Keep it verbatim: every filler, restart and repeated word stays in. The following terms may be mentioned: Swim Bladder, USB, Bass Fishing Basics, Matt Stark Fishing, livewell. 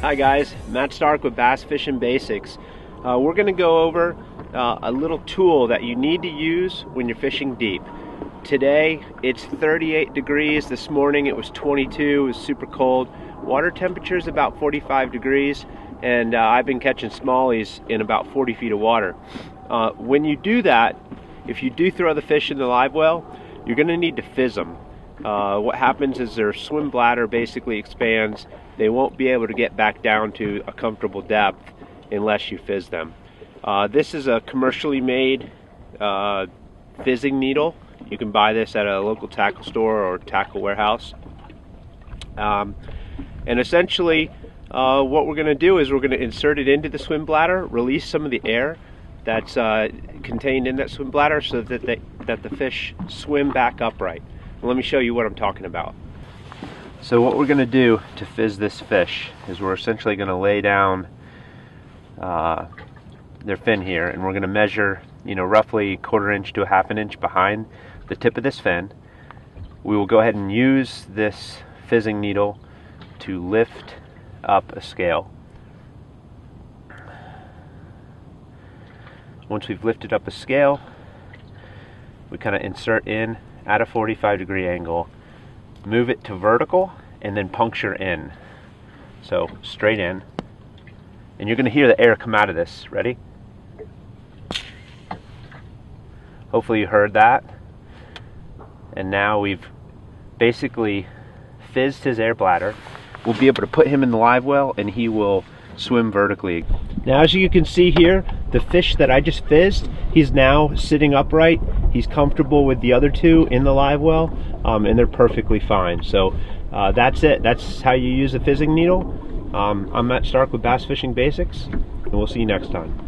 Hi guys, Matt Stark with Bass Fishing Basics. Uh, we're going to go over uh, a little tool that you need to use when you're fishing deep. Today it's thirty-eight degrees, this morning it was twenty-two, it was super cold. Water temperature is about forty-five degrees and uh, I've been catching smallies in about forty feet of water. Uh, when you do that, if you do throw the fish in the live well, you're going to need to fizz them. Uh, what happens is their swim bladder basically expands. They won't be able to get back down to a comfortable depth unless you fizz them. Uh, this is a commercially made uh, fizzing needle. You can buy this at a local tackle store or tackle warehouse. Um, and essentially uh, what we're going to do is we're going to insert it into the swim bladder, release some of the air that's uh, contained in that swim bladder so that, they, that the fish swim back upright. Let me show you what I'm talking about. So what we're going to do to fizz this fish is we're essentially going to lay down uh, their fin here, and we're going to measure, you know, roughly quarter inch to a half an inch behind the tip of this fin. We will go ahead and use this fizzing needle to lift up a scale. Once we've lifted up a scale, we kind of insert in at a forty-five degree angle, move it to vertical, and then puncture in. So straight in, and you're going to hear the air come out of this. Ready? Hopefully you heard that. And now we've basically fizzed his air bladder. We'll be able to put him in the live well and he will swim vertically. Now, as you can see here, the fish that I just fizzed, he's now sitting upright. He's comfortable with the other two in the live well, um, and they're perfectly fine. So uh, that's it. That's how you use a fizzing needle. Um, I'm Matt Stark with Bass Fishing Basics, and we'll see you next time.